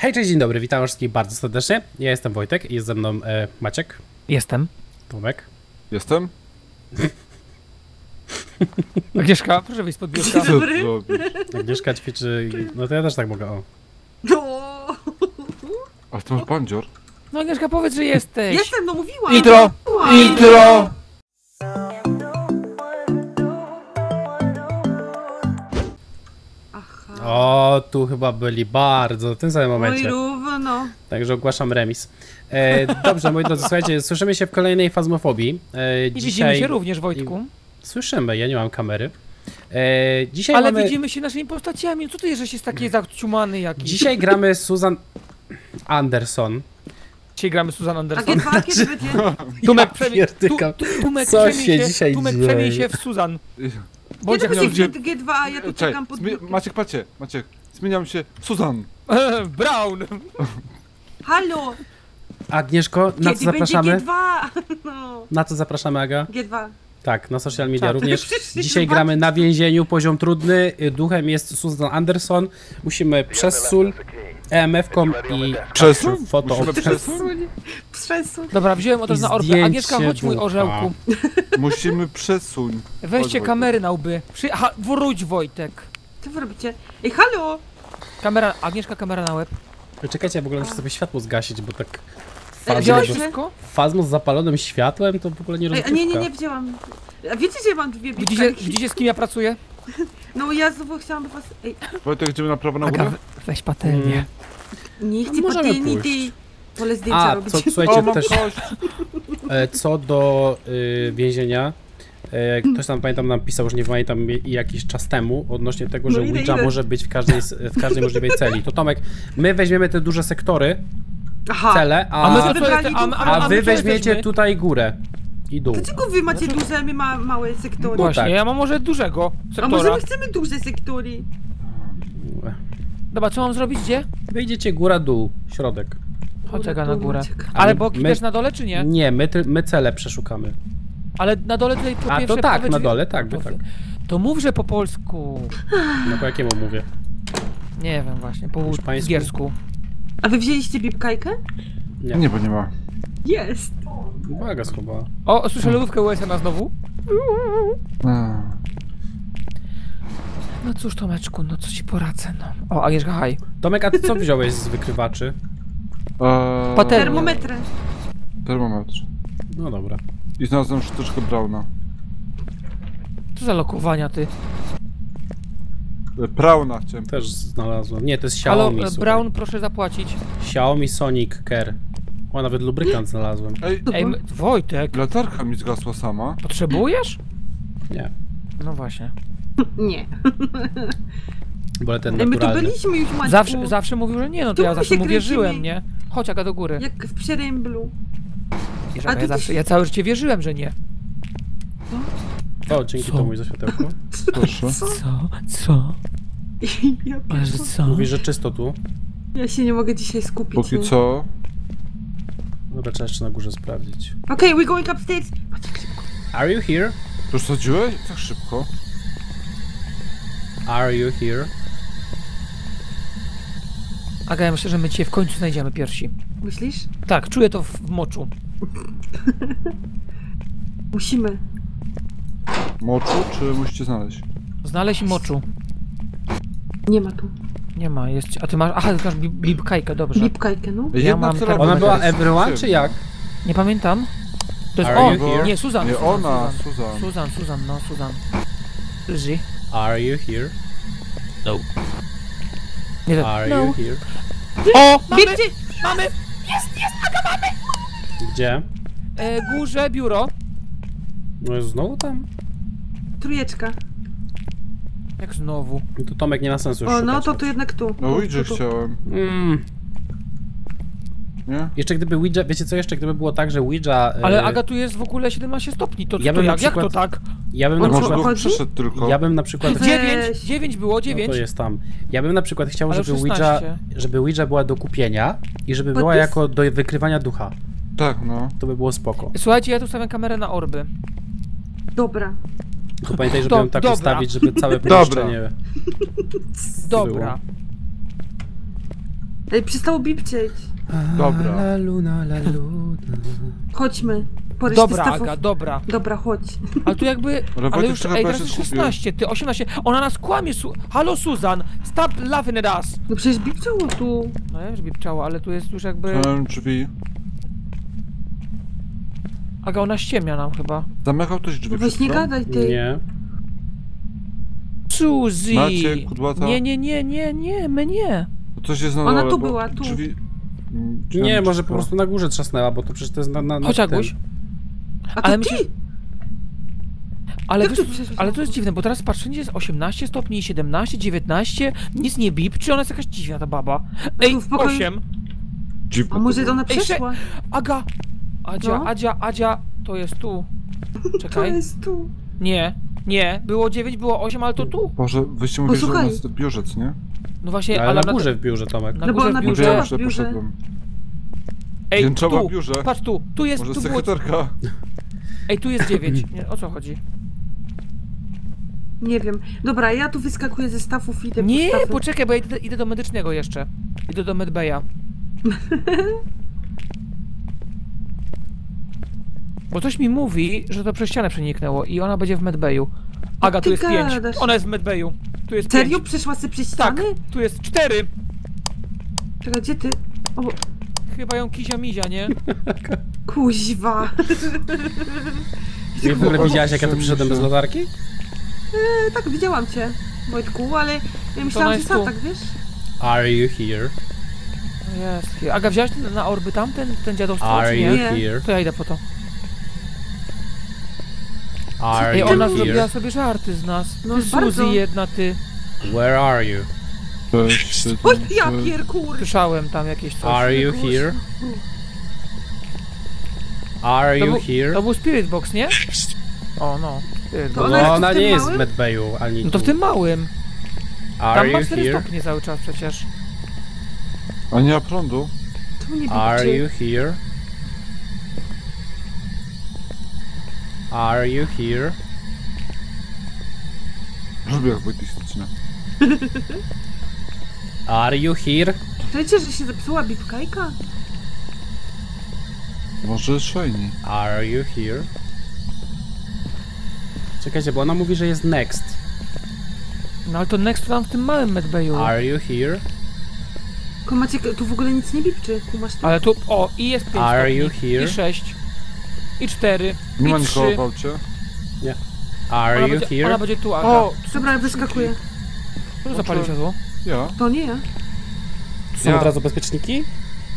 Hej, cześć, dzień dobry, witam wszystkich bardzo serdecznie. Ja jestem Wojtek i jest ze mną Maciek. Jestem. Tomek. Jestem. Agnieszka, proszę wyjść spod biurka. Agnieszka ćwiczy, no to ja też tak mogę, o. A ty masz bandzior? No Agnieszka, powiedz, że jesteś. Jestem, no mówiłam. Intro! Intro! O, tu chyba byli bardzo w tym samym momencie. Równo. Także ogłaszam remis. Dobrze, moi drodzy, słuchajcie, słyszymy się w kolejnej Phasmofobii. Dzisiaj... Widzimy się również, Wojtku. Słyszymy, ja nie mam kamery. Dzisiaj ale mamy... widzimy się naszymi postaciami. Co ty, że się taki zaciumany jakiś? Dzisiaj gramy Susan Anderson. Dzisiaj gramy Susan Anderson. Tumek, przemień się w Susan. Bądź ja się G2A, ja tu czekam pod... Maciek, patrzcie, Maciek, zmieniam się Susan. Braun. Halo. Agnieszko, na co zapraszamy? G2? No. Na co zapraszamy, Aga? G2. Tak, na social media również. Dzisiaj gramy na więzieniu, poziom trudny. Duchem jest Susan Anderson. Musimy przez sól, EMF-ką i foto. Przesuń. Dobra, wziąłem od razu na orłę. Agnieszka, chodź mój orzełku. Musimy przesuń. Weźcie kamery na łby. Wróć, Wojtek. Co wy robicie? Ej, halo! Kamera, Agnieszka, kamera na łeb. Czekajcie, ja w ogóle muszę sobie światło zgasić, bo tak... Fazmos z zapalonym światłem to w ogóle nie rozumiem. Nie wzięłam. A wiecie, że mam dwie bibliotek? Widzicie, z kim ja pracuję? No ja znowu chciałam do was... Ej. Wojtek, idziemy na prawo na górę? Weź patelnię. Nie chcę patelni, ty... Wolę zdjęcia robić. Co, słuchajcie, o, też... co do więzienia... Ktoś tam, pamiętam, nam pisał, już nie pamiętam, jakiś czas temu odnośnie tego, że Ouija może być w każdej możliwej celi. To Tomek, my weźmiemy te duże sektory, cele, a wy weźmiecie tutaj górę i dół. Dlaczego wy macie duże, a my małe sektory? Właśnie, tak. Ja mam może dużego sektora. A może my chcemy duże sektory? Dobra, co mam zrobić, gdzie? Wyjdziecie góra, dół, środek. Chodź na górę. Ale boki też na dole, czy nie? Nie, my cele przeszukamy. Ale na dole tutaj po pierwsze... A to tak, na dole, tak, by tak. To mów, że po polsku. No po jakiemu mówię? Nie wiem właśnie, po węgiersku. A wy wzięliście bibkajkę? Nie. Nie, bo nie ma. Jest! Uwaga, schowała. O, słyszę lodówkę USM-a znowu. No cóż, Tomeczku, no co ci poradzę, no. O, Agnieszka, haj. Tomek, a ty co wziąłeś z wykrywaczy? Termometr. Termometr. No dobra. I znalazłem sztuczkę Brauna. Co za lokowania, ty? Brauna chciałem. Też znalazłem. Nie, to jest Xiaomi. Ale Braun, proszę zapłacić. Xiaomi Sonic Care. O, nawet lubrykant znalazłem. Ej, Wojtek. Latarka mi zgasła sama. Potrzebujesz? Nie. No właśnie. Nie. Bo ten naturalny. My tu byliśmy już, Maćku. Zawsze mówił, że nie, no to ja zawsze mu wierzyłem, nie? Chodź, Aga, do góry. Jak w Przeręblu. A ja, zawsze, ja całe życie wierzyłem, że nie. O, dzięki temu za światełko. Proszę. Co? Ja co? Mówisz, że czysto tu? Ja się nie mogę dzisiaj skupić. Póki co? Dobra, trzeba jeszcze na górze sprawdzić. Okej, we're going upstairs. Are you here? Już sadziłeś? Tak szybko. Are you here? Aga, ja myślę, że my cię w końcu znajdziemy pierwsi. Myślisz? Tak, czuję to w moczu. Musimy. Moczu, czy musicie znaleźć? Znaleźć moczu. Nie ma tu. Nie ma, jest. A ty masz. Aha, ty masz bibkajkę, dobrze. Bibkajkę, no? Ja mam. Ona była everyone, czy jak? Nie pamiętam. To jest. O, nie, Susan. Nie, ona, Susan. Susan, no, Susan. Ży. Are you here? No. Nie, are you here? O! Mamy! Jest! Aga, mamy! Gdzie? Górze, biuro. No jest znowu tam? Trójeczka. Jak znowu? No to Tomek nie ma sensu już. O, no to jednak tu. No Ouija chciałem. Nie? Jeszcze gdyby Ouija, wiecie co, jeszcze gdyby było tak, że Ouija... Ale Aga, tu jest w ogóle 17 stopni, to ja bym jak? Przykład... Jak to tak? Ja bym na przykład... 9 było, 9. No to jest tam. Ja bym na przykład chciał, żeby Ouija była do kupienia i żeby była jako do wykrywania ducha. Tak, no. To by było spoko. Słuchajcie, ja tu stawiam kamerę na orby. Dobra. To pamiętaj, żeby ją tak ustawić, żeby całe pomieszczenie... Dobra. Ej, przestało bipcieć. Dobra. La luna, la luna. Chodźmy. Dobra, Aga, dobra. Dobra, chodź. Ale tu jakby... Ale już, ej, teraz jest 16, ty 18. Ona nas kłamie, halo Susan, stop laughing at us. No przecież bipciało tu. No ja już bipciało, ale tu jest już jakby... drzwi. Aga, ona ściemnia nam chyba. Zamykał ktoś drzwi. Weź nie gadaj, ty. Nie. Suzy. Macie, kudłata. Nie, my nie. Coś jest na dole. Ona tu była, tu. Drzwi... Nie, może po prostu na górze trzasnęła, bo to przecież to jest na chodź, Aguś. Ale myślisz... Ale to jest dziwne, bo teraz patrzę, jest 18 stopni, 17, 19, nic nie bipczy, ona jest jakaś dziwna ta baba. Ej, 8. A może to ona przeszła? Aga! Adzia, to jest tu. Czekaj. To jest tu. Nie, było 9, było 8, ale to tu. Boże, wyście mówili, że ona jest w biurze, nie? No właśnie, ale na górze w biurze, Tomek. No bo ona biurze w biurze. Ej, tu, patrz tu, tu jest, tu sekretarka. Ej, tu jest 9, nie, o co chodzi? Nie wiem, dobra, ja tu wyskakuję ze stafów i te nie, po poczekaj, bo ja idę do medycznego jeszcze. Idę do medbaya. Bo coś mi mówi, że to przez ścianę przeniknęło i ona będzie w medbayu. Aga, tu jest 5, ona jest w medbayu. Tu jest 5. Serio? Przeszła sobie przez ścianę? Tak, tu jest 4. Czekaj, gdzie ty? O. Chyba ją kizia-mizia, nie? Kuźwa. Nie w ogóle widziałaś, jak ja tu przyszedłem bez latarki? Tak, widziałam cię, Wojtku, ale ja myślałam, że sam tak, wiesz? Are you here? Jest here. Aga, wziąłeś na orby tam ten dziadowstwo? Are you here? To ja idę po to. Ej, ona zrobiła sobie żarty z nas. No Suzy jedna, ty. Where are you? O, ja pierkur! Słyszałem tam jakieś coś. Are you here? Are you here? To był Spirit Box, nie? O, no. To ona nie jest w medbayu, ani no to w tym małym. Tam ma 4 stopnie cały czas przecież. A nie ma prądu. Are you here? Are you here? Lubię jak Wojtystyczne. Are you here? Wiecie, że się zepsuła bipkajka? Może shiny. Are you here? Czekajcie, bo ona mówi, że jest next. No ale to next to tam w tym małym medbayu. Are you here? Macie, tu w ogóle nic nie bipczy. Kumasz tu? Ale tu, o, i jest 5 Are you here? I 6. I 4. Nie ma nikogo w aucie? Nie. Are you here? Ona będzie tu, Aga. O, dobra, wyskakuje. Kto zapalił światło? Ja. To nie ja. Tu są od razu bezpieczniki?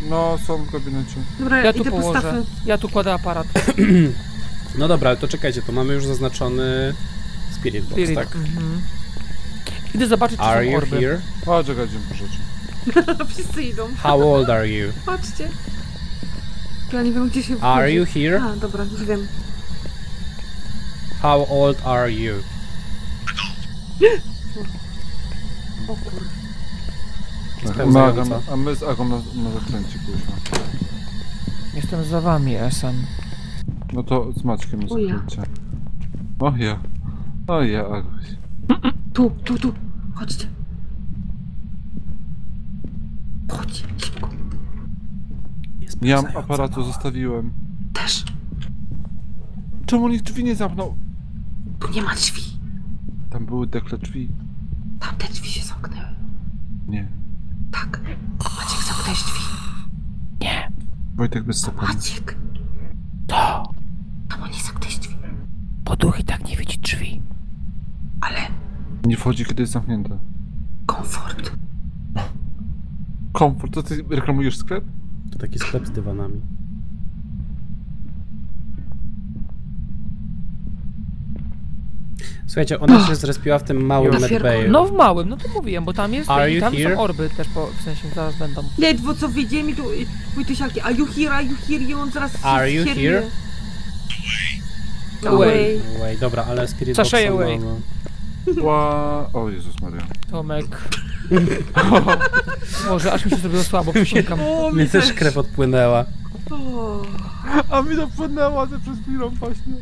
No, są w gabinecie. Dobra, ja tu idę położę. Po stafy. Ja tu kładę aparat. No dobra, to czekajcie, to mamy już zaznaczony Spirit Box, tak? Idę zobaczyć, czy są orby. O, czekajcie, proszę. Wszyscy idą. How old are you? Patrzcie. Ja nie wiem, gdzie się wchodzi. Are you here? A, dobra, już wiem. How old are you? O kur... A my z Agą na zakręcie, kurwa. Jestem za wami, SM. No to z Maćkiem na zakręcie. O ja, Aguś. Tu, chodźcie. Chodź, szybko. Ja aparatu zostawiłem. Też. Czemu nikt drzwi nie zamknął? Tu nie ma drzwi. Tam były dekle drzwi. Tam te drzwi się zamknęły. Nie. Tak. Maciek, zamknąłeś drzwi. Nie. Wojtek bez zapalenia. Maciek. To. Tam on nie zamknąłeś drzwi. Bo duch i tak nie widzi drzwi. Ale. Nie wchodzi, kiedy jest zamknięte. Komfort. Komfort? To ty reklamujesz sklep? To taki sklep z dywanami. Słuchajcie, ona się zrespiła w tym małym medbayu. No w małym, no to mówiłem, bo tam jest i tam są orby też, w sensie zaraz będą. Ledwo co wyjdzie mi tu Wojtusialki, are you here, i on zaraz are you here? Away. Dobra, ale Spirit Box away. O Jezus Maria. Tomek. Może aż mi się zrobiło słabo, przysięgam. Mnie też krew odpłynęła. A mi dopłynęła ze przez chwilę właśnie.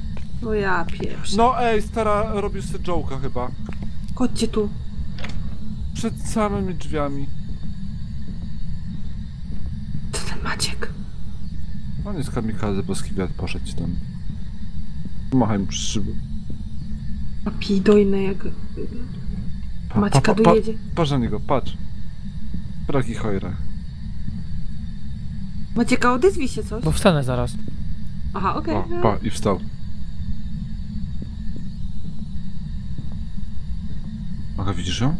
No ja pierwszy. No ej, stara robisz sobie joke'a chyba. Chodźcie tu. Przed samymi drzwiami. ten Maciek. On jest kamikaze, boski wiatr poszedł tam. Machaj mu przy szybę. A pij dojne jak... Maćka dojedzie. Patrz na niego, patrz. Braki chojra. Macieka, odezwij się coś. Bo wstanę zaraz. Aha, okej. Okay. Pa, i wstał. Aga, widzisz ją?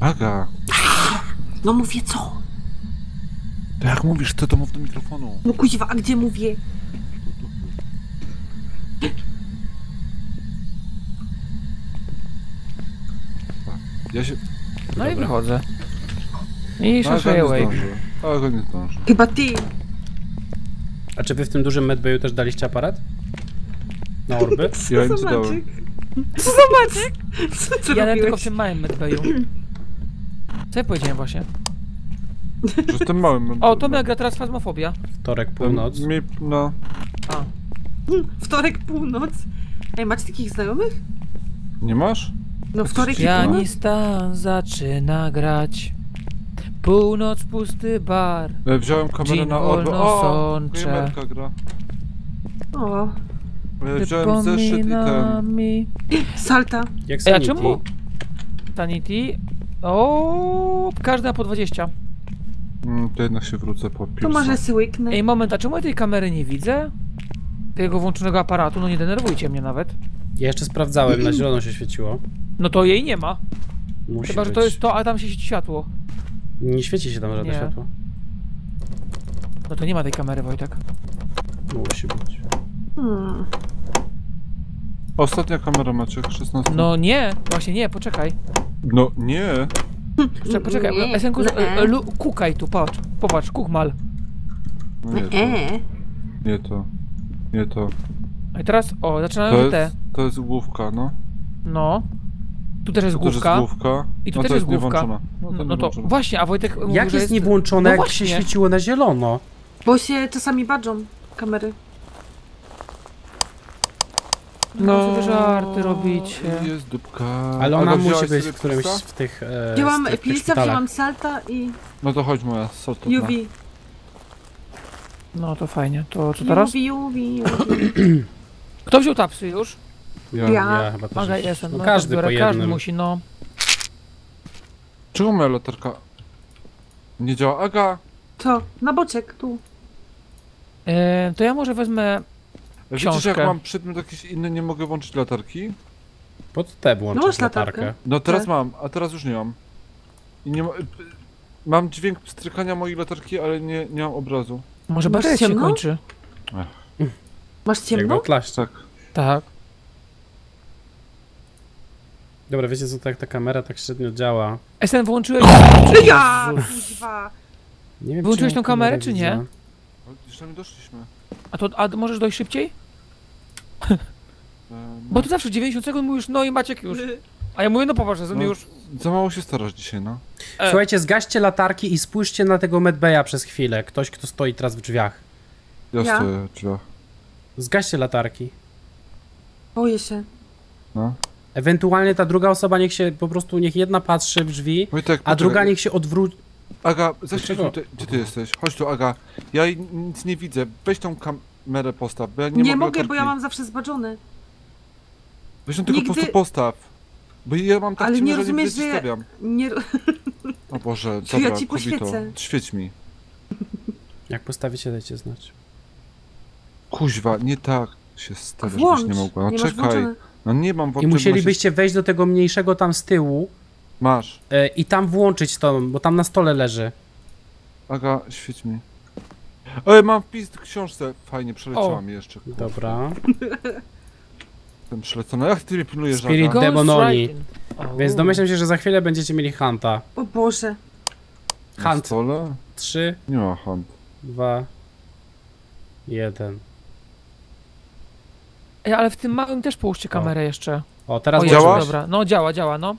Aga! No mówię, co? To jak mówisz, to mów do mikrofonu. No kuźwa, a gdzie mówię? Ja się... No i wychodzę. I szaszaję Wave. Ale go nie zdążę. Chyba ty! A czy wy w tym dużym medbayu też daliście aparat? Na orby? Co ja im to dałem. Co za Maciek? Co ja dałem tylko w tym małym medbayu. Co ja powiedziałem właśnie? Że w tym małym medbayu. O, to mnie gra teraz Phasmophobia. Wtorek, północ. No. A. Wtorek, północ? Ej, macie takich znajomych? Nie masz? No wtorek pianista zaczyna grać. Północ, pusty bar. Wziąłem kamerę Dzień na orby. O, Niemerka gra. O. Wziąłem zeszyt i ten. Salta. Jak Sanity. A czemu? Sanity. O, każda po 20. To jednak się wrócę po piłce. To może się łyknę. Ej, moment, a czemu ja tej kamery nie widzę? Tego włączonego aparatu, no nie denerwujcie mnie nawet. Ja jeszcze sprawdzałem, na zielono się świeciło. No to jej nie ma. Musi Chyba, że to jest to, a tam się świeci światło. Nie świeci się tam żadne światło. No to nie ma tej kamery, Wojtek. Musi być. Ostatnia kamera, Maciek, 16. No nie, właśnie nie, poczekaj. No nie. Poczekaj, Esenku, kukaj tu, patrz, popatrz, kukmal. No nie to. Nie to. Nie to. A teraz, o, zaczynają te. To jest główka, no. No. Tu też jest główka. I tu też jest główka. No to właśnie, a Wojtek mówi, jak jest niewłączone, jak się świeciło na zielono? Bo się czasami badżą kamery. No, no żarty robicie. Jest dupka. Ale ona musi być w którymś z tych... Wzięłam pilca, wzięłam salta i... No to chodź moja, salta. UV. No to fajnie. To co teraz? UV. Kto wziął tapsy już? Ja chyba też. Maga, jestem, no, każdy biorę, po jednym. Każdy musi, no. Czemu moja latarka nie działa? Aga! Co? Na boczek, tu. To ja może wezmę książkę. Widzisz, jak mam przedmiot jakiś inny, nie mogę włączyć latarki? Pod te włączyć latarkę. No teraz mam, a teraz już nie mam. I nie ma... Mam dźwięk strykania mojej latarki, ale nie mam obrazu. Może bateria się kończy. Ech. Masz ciemno? Tak. Tak. Dobra, wiecie co, tak ta kamera tak średnio działa. Esen, wyłączyłeś... Ja! Nie wiem, wyłączyłeś tą kamerę, czy nie? Już tam nie doszliśmy. A możesz dojść szybciej? Bo tu zawsze 90 sekund mówisz, no i Maciek już. A ja mówię, no popatrz, ze mnie już... Za mało się starasz dzisiaj, no. Słuchajcie, zgaście latarki i spójrzcie na tego medbaya przez chwilę. Ktoś, kto stoi teraz w drzwiach. Ja stoję w drzwiach. Zgaście latarki. Boję się. No. Ewentualnie ta druga osoba niech się po prostu, niech jedna patrzy w drzwi, Wojtek, a druga niech się odwróci. Aga, zaświeć tutaj, gdzie ty jesteś? Chodź tu, Aga. Ja nic nie widzę. Weź tą kamerę postaw, bo ja nie mogę, bo ja mam zawsze zbadżony. Weź ją tylko po prostu postaw. Bo ja mam tak ciemno, że nie stawiam. Nie... O Boże, dobra, ja ci poświecę. Świeć mi. Jak postawicie, dajcie znać. Kuźwa, nie tak się stawiasz, byś nie mogła. No nie czekaj. No nie mam włączenia. I musielibyście wejść do tego mniejszego tam z tyłu. Masz. I tam włączyć to, bo tam na stole leży. Aga, świeć mi. Ej, mam wpis w książce. Fajnie, przeleciałam jeszcze. Kurwa. Dobra. Jestem przelecona. Jak ty mnie pilnujesz, Aga? Spirit Demononi. Więc domyślam się, że za chwilę będziecie mieli hunta. O Boże. Hunt. Trzy. Nie ma hunt. 2. 1. Ale w tym małym też połóżcie kamerę jeszcze. O, teraz działa? Dobra. No działa, no.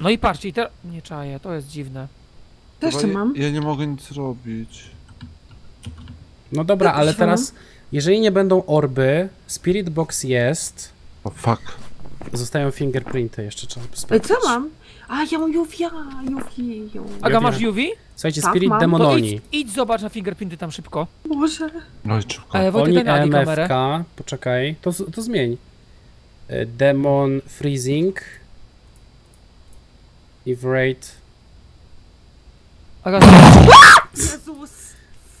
No i patrzcie, i teraz... Nie czaję, to jest dziwne. Też to mam. Ja nie mogę nic robić. No dobra, ja ale teraz... Jeżeli nie będą orby, Spirit Box jest... O fuck. Zostają fingerprinty jeszcze, trzeba sprawdzić. Co mam? A, ja mam UV. Aga, masz UV? Słuchajcie, tak, Spirit mam. Demononi. Idź zobacz na fingerprinty tam szybko. Boże. No i szybko. Wojtek, daj na Adi kamerę. Poczekaj, to zmień. Demon Freezing. I Wraith. Aga, Jezus.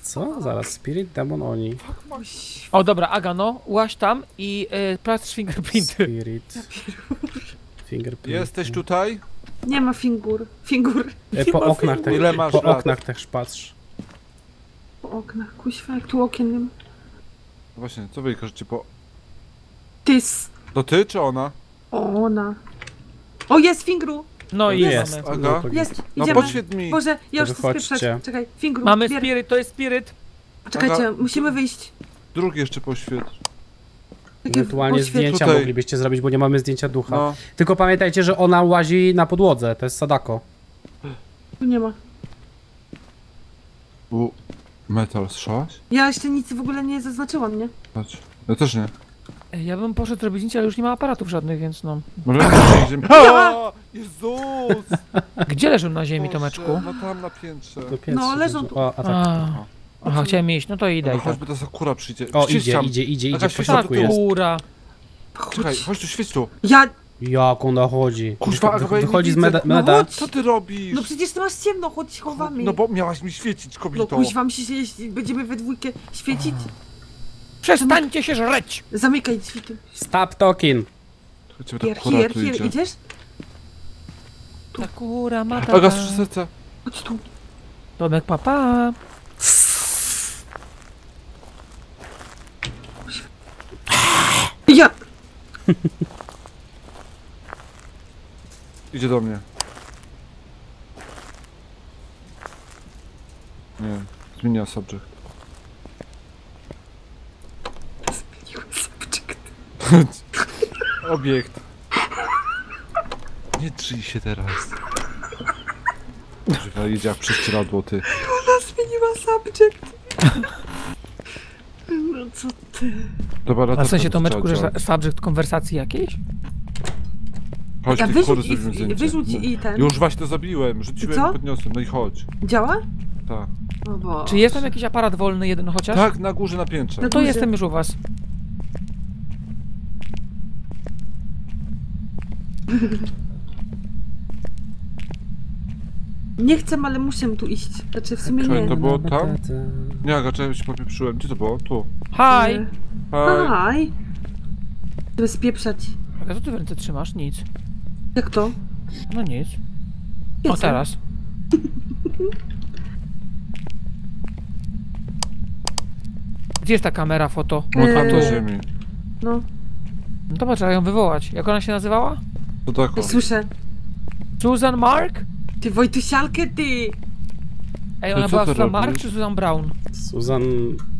Co? Zaraz, Spirit, Demon, Oni. O dobra, Aga, no, łaź tam i sprawdź fingerprinty. Spirit. Fingerprint. Jesteś tutaj? Nie ma fingur. Po oknach też. Ile masz po lat? Oknach też patrz. Po oknach, kuźwa, jak tu okien nie ma. Właśnie, co wy każecie po... Tys. To ty czy ona? O, ona. O, jest fingru! No i jest. Aga. Jest, idziemy. No podświetl mi. Boże, ja już chcę spieprzać. Czekaj, fingru. Mamy spirit, to jest spirit. Czekajcie, Aga, musimy wyjść. Drugi jeszcze poświetl. Ewentualnie zdjęcia tutaj moglibyście zrobić, bo nie mamy zdjęcia ducha. No. Tylko pamiętajcie, że ona łazi na podłodze, to jest Sadako. Tu nie ma. Metal strzałaś? Ja jeszcze nic w ogóle nie zaznaczyłam, nie? Patrz. Ja też nie. Ja bym poszedł robić zdjęcia, ale już nie ma aparatów żadnych, więc no. O! Jezus! Gdzie leżą na ziemi, Tomeczku? No tam na piętrze. No leżą tu. O, a tak. Aha, chciałem iść, no to idę. No, choćby ta Sakura przyjdzie. O, idzie, Sakura. Czekaj, chodź tu, świeć tu. Jak ona chodzi? Kurwa, wychodzi z meda. Co ty robisz? No przecież ty masz ciemno, chodź, chowamy. No bo miałaś mi świecić, kobieto. No kuźwam się, jeśli będziemy we dwójkę świecić. Przestańcie się żreć! Zamykaj drzwi tym. Stop talking. Hier, idziesz? Sakura ma tak. Aga, trzy serca. Chodź tu. Tomek, papa. Ja! Idzie do mnie. Nie, zmieniła subject. Zmieniła subject. Obiekt. Nie drzyj się teraz. Używa, jedzie jak prześcieradło, ty. Ona zmieniła subject. No co ty? Dobra, a w sensie, Tomeczku, że subject konwersacji jakiejś? Chodź, ja wyrzuć i ten. Już właśnie to zabiłem, rzuciłem i podniosłem, no i chodź. Działa? Tak. No czy jest tam jakiś aparat wolny, jeden chociaż? Tak, na górze, na piętrze. No to jestem już u was. Nie chcę, ale muszę tu iść. Znaczy, w sumie nie. To było tam? Nie, raczej się popieprzyłem. Gdzie to było? Tu. Hi! Hi! Żeby spieprzać. A co ty w ręce trzymasz? Nic. Jak to? No nic. O, teraz. Gdzie jest ta kamera foto? No tam do ziemi. No. No to trzeba ją wywołać. Jak ona się nazywała? To tak. Słyszę. Susan Mark? Ty, Wojtusialkę, ty! Ej, ona była Susan Mark czy Susan Braun? Susan...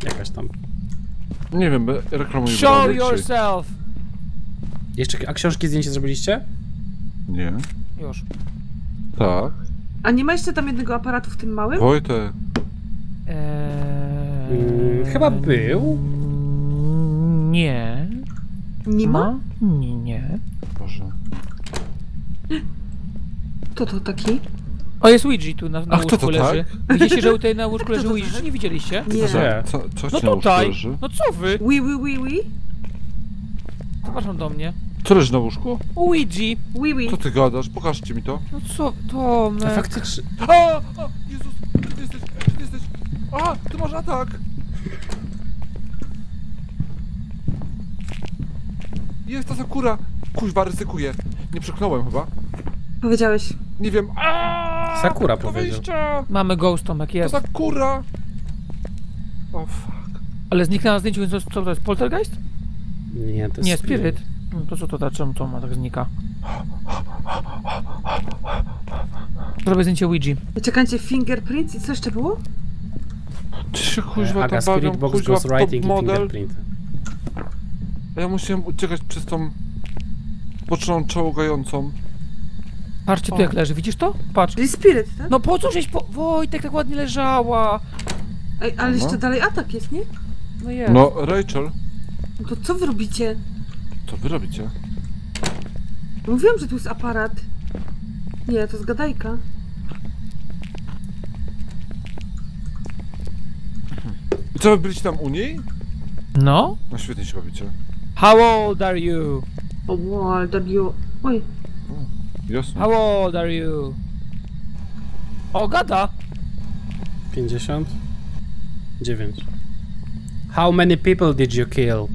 jakaś tam. Nie wiem, reklamuję. Show yourself! Jeszcze, a książki zdjęcie zrobiliście? Nie. Już. Tak. A nie ma jeszcze tam jednego aparatu w tym małym? Wojtek. Chyba był. Nie. Nie ma? Nie. Boże. Kto to taki? O, jest Ouija tu na łóżku to leży. Tak? Widzieliście, że tutaj na łóżku leży Ouija? Nie widzieliście? Nie. Co no tutaj. No co wy? Wi. Zobaczam do mnie. Co leży na łóżku? Ouija. Co ty gadasz? Pokażcie mi to. No co? To... faktycznie... O! Jezus! Gdzie ty jesteś? A! Ty masz atak! Jest ta Sakura! Kuźwa, ryzykuję. Nie przeklnąłem chyba. Powiedziałeś. Nie wiem. Sakura powiedział. Mamy ghost, Tomek, jest. To Sakura! O, fuck. Ale zniknęła na zdjęciu, więc co to jest? Poltergeist? Nie, to jest nie, Spirit. No to co to da? Czemu to ma tak znika? Zrobię zdjęcie Ouija. Czekajcie, fingerprint i co jeszcze było? Ty się kuźwa tam bawią, kuźwa w top model. Ja musiałem uciekać przez tą boczną czołgającą. Patrzcie tu jak leży, widzisz to? Patrz. To jest Spirit, tak? No po co żeś po... Wojtek tak ładnie leżała. Ej, ale jeszcze dalej atak jest, nie? No jest. No, Rachel. No to co wy robicie? Co wy robicie? Mówiłam, że tu jest aparat. Nie, to jest gadajka. I co, wy byliście tam u niej? No. No świetnie się bawicie. How old are you? How old are you? Oj. Jasne. How old are you? O, gada! 59. How many people did you kill?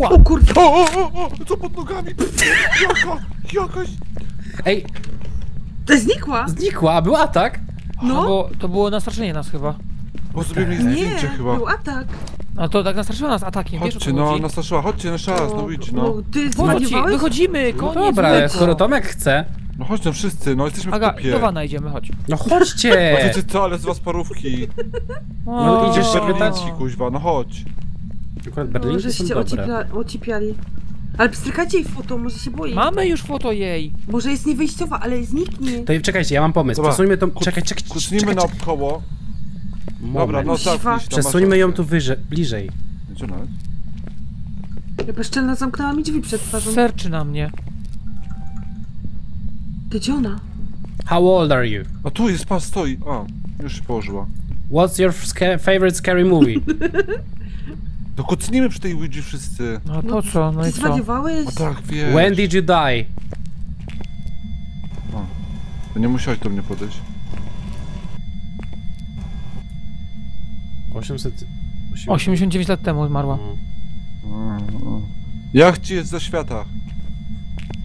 What? O kurde! O, co pod nogami? Jakaś... Ej! To znikła! Znikła, a był atak? No. No bo to było nastraszenie nas chyba. Bo sobie mnie zdjęcie chyba. Nie, był atak. A to tak nastraszyła nas atakiem, chodźcie, wiesz, no, nastraszyła, chodźcie na szas, no idź, no. No ty zwariowałeś? Wychodzimy, koniec. No dobra, mleko. Skoro Tomek chce. No chodźcie no wszyscy, no jesteśmy w kupie. Aga, najdziemy, chodź. No chodźcie! A wiecie co, ale z was parówki. No idziesz berlinski, kuźwa, no chodź. Akurat berlinki no, są dobre. Ocipiali. Ale pstrykajcie jej foto, może się boi. Mamy już foto jej. Może jest niewyjściowa, ale zniknie. To czekajcie, ja mam pomysł, dobra. Przesuńmy tą... Czekaj. Kucnijmy na koło. Dobra, no tak. Przesuńmy ją tu wyżej, bliżej. Gdzie nawet? Ja bezczelna zamknęła mi drzwi przed twarzą. Serczy na mnie. Ty gdzie ona? How old are you? A tu jest, pas stoi. A, już się położyła. What's your favorite scary movie? To kocnijmy przy tej Ouija wszyscy. No to co, no i co? A tak, wiesz. When did you die? O, to nie musiałeś do mnie podejść. 89 lat temu umarła. Jak ci jest za świata?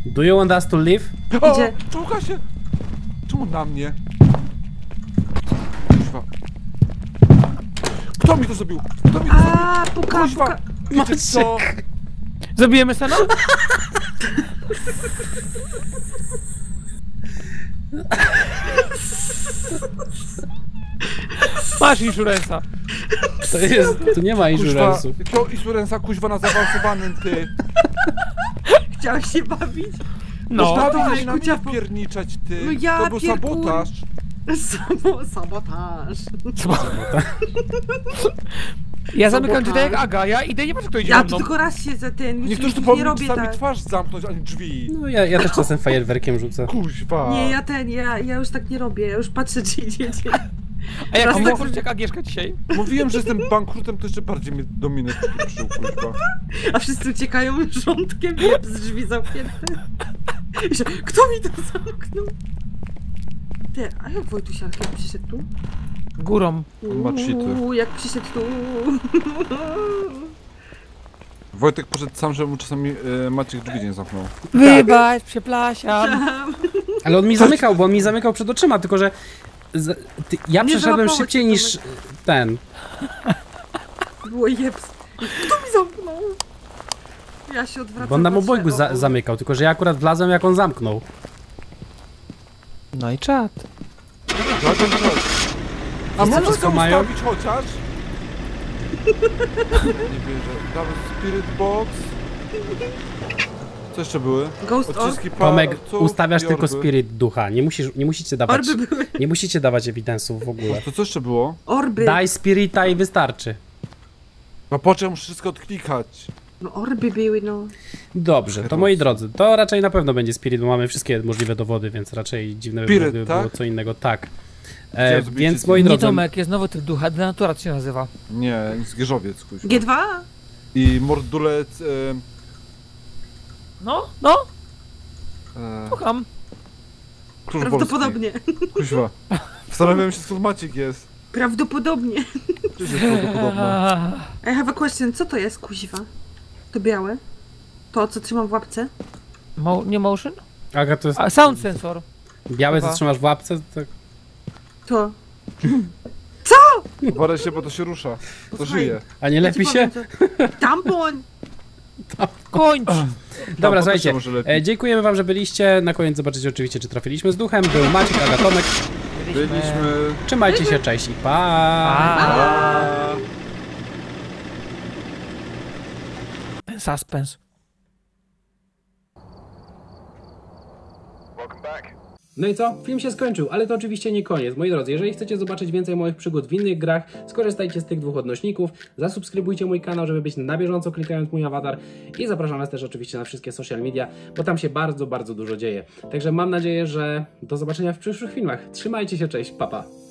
Do you want us to live? O! Gdzie? Czułka się! Czemu na mnie? Kuźwa. Kto mi to zrobił? Kto mi to zrobił? Aaa, puka. Wiecie co? Zabijemy Sena? Masz insurensa. To jest, tu nie ma insurensu. Kto insurensa kuźwa na zaawansowanym, ty? Chciałeś się bawić? No, bawić no, kucia pierniczać, ty. No ja to był sabotaż. Sabotaż. Ja zamykam drzwi tak jak Aga, ja idę, nie patrzę kto idzie. Ja tu tylko raz siedzę, ten. Niektórzy tu powinni sami tak twarz zamknąć, ani drzwi. No ja też czasem fajerwerkiem rzucę. Kuźwa. Nie, ja już tak nie robię, ja już patrzę czy idziecie. A jak tak możecie jak Agnieszka dzisiaj? Mówiłem, że jestem bankrutem, to jeszcze bardziej mnie Dominik przykrzył, kurwa. A wszyscy uciekają rządkiem, z drzwi zamknięte. Kto mi to zamknął? Ty, a jak Wojtusialke przyszedł tu? Górą. Jak przyszedł tu? Wojtek poszedł sam, że mu czasami Maciek drzwi nie zamknął. Wybacz, przepraszam. Ale on mi zamykał, bo on mi zamykał przed oczyma, tylko że... ja przeszedłem szybciej niż ten. Było jebs. Kto mi zamknął? Ja się odwracam. Bo on nam obojgu zamykał, tylko że ja akurat wlazłem jak on zamknął. No i czad. A może to ustawić chociaż? Nie wierzę. Damy Spirit Box. Co jeszcze były? Odciski Tomek, ustawiasz tylko spirit ducha, nie musicie dawać... Orby były. Nie musicie dawać ewidensów w ogóle. To co jeszcze było? Orby. Daj spirita i wystarczy. No po czym wszystko odklikać? No orby były, no. Dobrze, to moi drodzy, to raczej na pewno będzie spirit, bo mamy wszystkie możliwe dowody, więc raczej dziwne by było co innego. Tak. Więc moi drodzy... Nie Tomek, jest nowy typ ducha, denaturacja się nazywa. Nie, zgierzowiec. G2? I mordulec... No. Słucham. Prawdopodobnie. Kuźwa. Zastanawiam się, skąd Maciek jest. Prawdopodobnie. I have a question. Co to jest, kuźwa? To białe? To, co trzymam w łapce? Nie motion? Aga, to jest... A, sound sensor. Białe, co trzymasz w łapce? Tak. To. Co? Barę się, bo to się rusza. To żyje. A nie lepi się? Tampon! Kończ! Dobra, słuchajcie, dziękujemy wam, że byliście. Na koniec zobaczycie oczywiście, czy trafiliśmy z duchem. Był Maciek, Aga, Tomek. Byliśmy. Trzymajcie się, cześć i pa! Suspense. No i co? Film się skończył, ale to oczywiście nie koniec. Moi drodzy, jeżeli chcecie zobaczyć więcej moich przygód w innych grach, skorzystajcie z tych dwóch odnośników, zasubskrybujcie mój kanał, żeby być na bieżąco klikając mój awatar i zapraszam Was też oczywiście na wszystkie social media, bo tam się bardzo, bardzo dużo dzieje. Także mam nadzieję, że do zobaczenia w przyszłych filmach. Trzymajcie się, cześć, pa pa!